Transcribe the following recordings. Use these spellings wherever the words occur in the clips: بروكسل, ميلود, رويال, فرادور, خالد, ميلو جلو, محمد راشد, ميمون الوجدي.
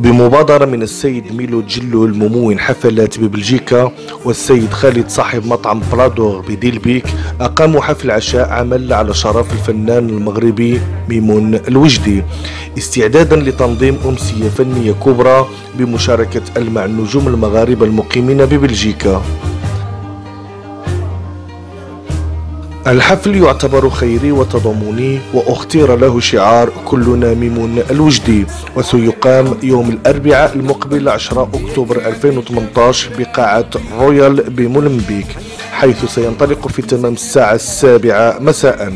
بمبادرة من السيد ميلو جلو الممول حفلات ببلجيكا والسيد خالد صاحب مطعم فرادور بديلبيك، أقاموا حفل عشاء عمل على شرف الفنان المغربي ميمون الوجدي، استعدادا لتنظيم أمسية فنية كبرى بمشاركة ألمع النجوم المغاربة المقيمين ببلجيكا. الحفل يعتبر خيري وتضامني، واختير له شعار كلنا ميمون الوجدي، وسيقام يوم الأربعاء المقبل 10 أكتوبر 2018 بقاعة رويال بمولمبيك، حيث سينطلق في تمام الساعة 7 مساء.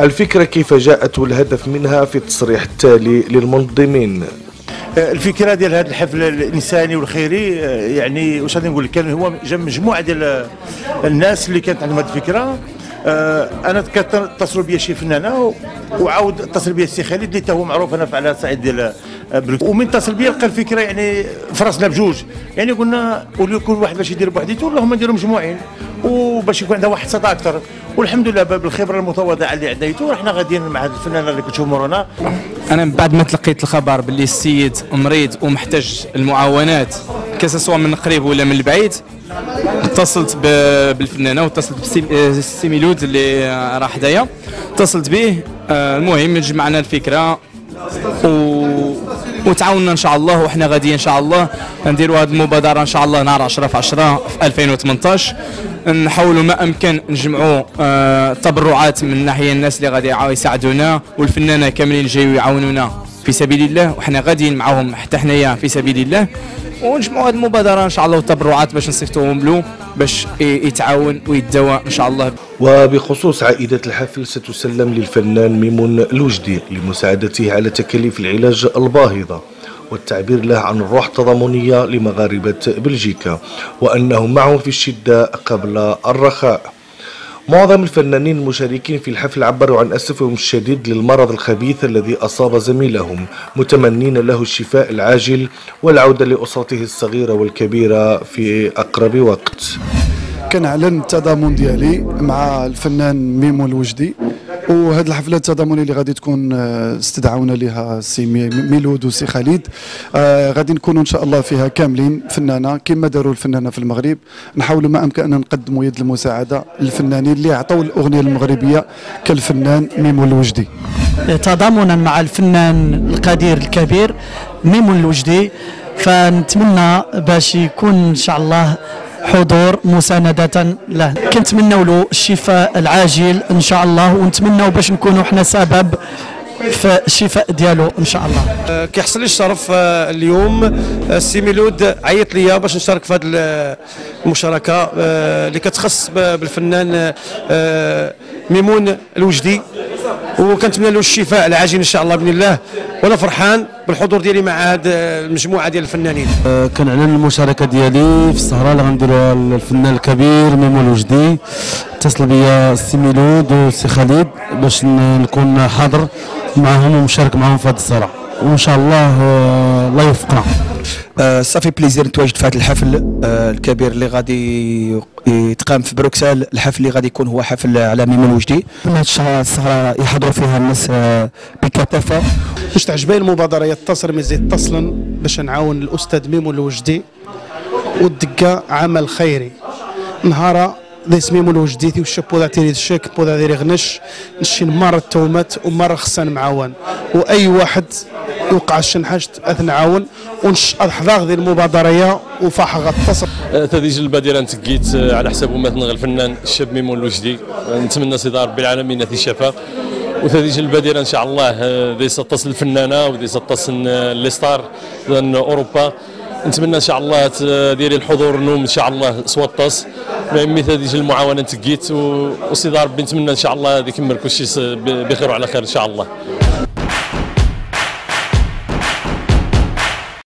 الفكرة كيف جاءت والهدف منها في التصريح التالي للمنظمين. الفكرة ديال هذا الحفل الإنساني والخيري، يعني واش غادي نقول لك، كان هو جا مجموعة ديال الناس اللي كانت عندهم هذه الفكرة. انا اتصلوا بيا شي فنانه، وعاود اتصل بيا السي خالد اللي هو معروف انا على الصعيد ديال بلوك، ومن اتصل بيا لقى الفكره يعني في راسنا بجوج، يعني قلنا ولي يكون واحد باش يدير بوحديته ولا هما نديرو مجموعين وباش يكون عندها واحد السطا اكثر. والحمد لله بالخبره المتواضعه اللي عديتو حنا غاديين مع هذه الفنانه اللي كتشوفوا مورونا. انا من بعد ما تلقيت الخبر باللي السيد مريض ومحتاج المعاونات كسوا من قريب ولا من البعيد، اتصلت بالفنانه واتصلت بالسي ميلود اللي راه حدايا، اتصلت به. المهم جمعنا الفكره وتعاوننا ان شاء الله، وحنا غادي ان شاء الله نديروا هذه المبادره ان شاء الله نهار 10/10 في 2018. نحاولوا ما امكن نجمعوا تبرعات من ناحيه الناس اللي غادي يساعدونا والفنانه كاملين جايو يعاونونا في سبيل الله، وحنا غاديين معاهم حتى حنايا في سبيل الله، ونجمعوا هذه المبادره ان شاء الله والتبرعات باش نصيفطوهم له باش يتعاون ويتداوى ان شاء الله. وبخصوص عائدات الحفل ستسلم للفنان ميمون الوجدي لمساعدته على تكاليف العلاج الباهظه، والتعبير له عن الروح التضامنيه لمغاربه بلجيكا وانهم معهم في الشده قبل الرخاء. معظم الفنانين المشاركين في الحفل عبروا عن أسفهم الشديد للمرض الخبيث الذي أصاب زميلهم، متمنين له الشفاء العاجل والعودة لأسرته الصغيرة والكبيرة في أقرب وقت. كنعلن التضامن ديالي مع الفنان ميمون الوجدي، وهاد الحفله التضامنيه اللي غادي تكون استدعونا لها السي ميلود وسي خالد، غادي نكونوا ان شاء الله فيها كاملين فنانه كما داروا الفنانه في المغرب. نحاولوا ما امكن ان نقدموا يد المساعده للفنانين اللي عطاو الاغنيه المغربيه كالفنان ميمون الوجدي. تضامنا مع الفنان القدير الكبير ميمون الوجدي، فنتمنى باش يكون ان شاء الله حضور مساندة له، كنتمنوا له الشفاء العاجل ان شاء الله، ونتمنوا باش نكونوا حنا سبب في الشفاء ديالو ان شاء الله. كيحصل لي الشرف اليوم، السي ميلود عيط ليا باش نشارك في هذه المشاركه اللي كتخص بالفنان ميمون الوجدي، وكنتمنى له الشفاء العاجل ان شاء الله باذن الله. وانا فرحان بالحضور ديالي مع هاد المجموعه ديال الفنانين. كنعلن المشاركه ديالي في السهره اللي غنديروها للفنان الكبير ميمون الوجدي. اتصل بيا السي ميلود والسي خالد باش نكون حاضر معهم ومشارك معهم في هاد السهره، وان شاء الله الله يوفقنا. صافي بليزير نتواجد في هذا الحفل الكبير اللي غادي يتقام في بروكسل، الحفل اللي غادي يكون هو حفل على ميمون الوجدي. هاد السهره يحضروا فيها الناس بكثافه. باش تعجبني المبادره يتصل مزيد اتصلا باش نعاون الاستاذ ميمون الوجدي والدقه عمل خيري. نهار ديس ميمون الوجدي والشابو تاع تيري الشك بودا ديري غنش نشي مره التومات ومره خصنا معاون، واي واحد وقع شي حاجه اثنعاون ونحضر ديال المبادره وفاح غتصل. تديج البادره نتقيت على حساب مثلا الفنان الشاب ميمون الوجدي، نتمنى سيدي ربي العالمين يعطيه الشفاء. وتديج البادره ان شاء الله ديسطس الفنانه وديسطس لي ستار ديال اوروبا، نتمنى ان شاء الله تديري الحضور نوم ان شاء الله سوطاس ميمي تديج المعاونه تقيت، وسيدي ربي نتمنى ان شاء الله يكمل كلشي بخير وعلى خير ان شاء الله.